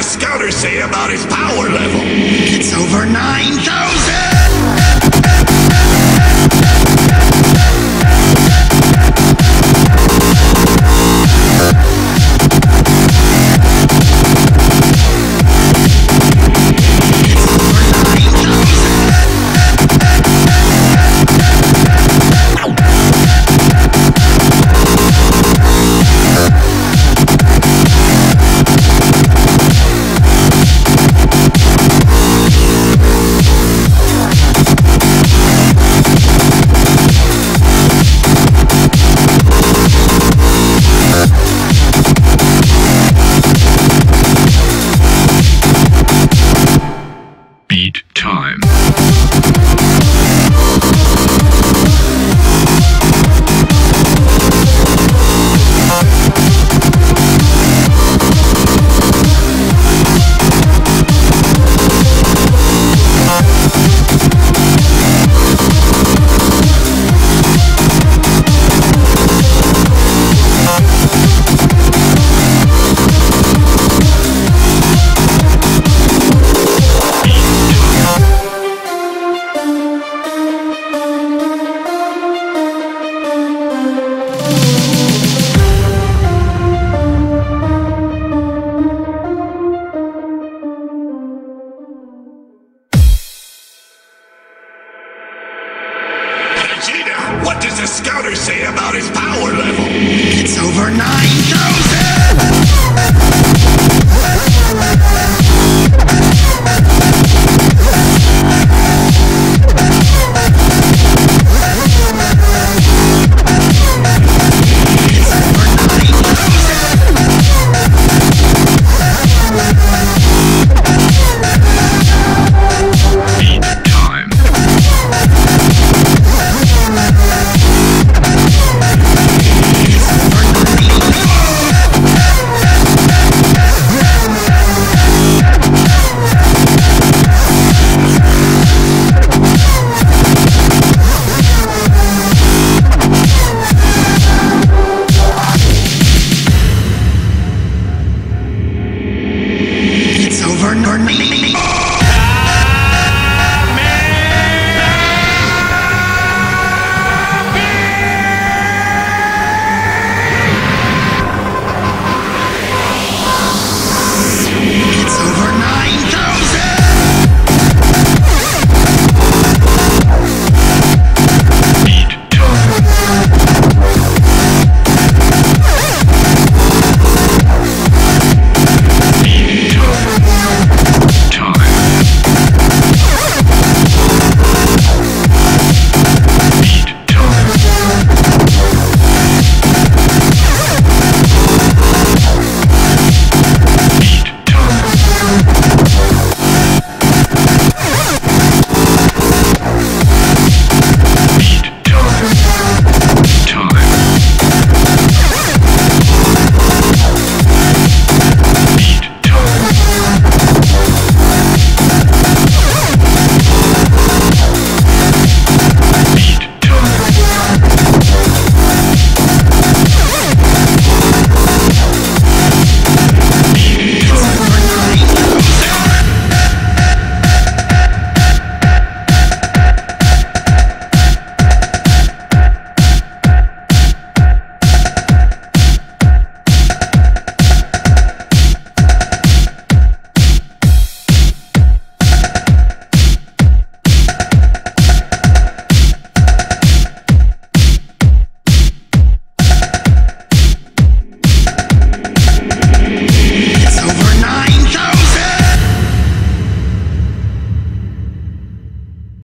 the scouters say about his power level? It's over 9,000! Gina, what does the scouter say about his power level? It's over 9.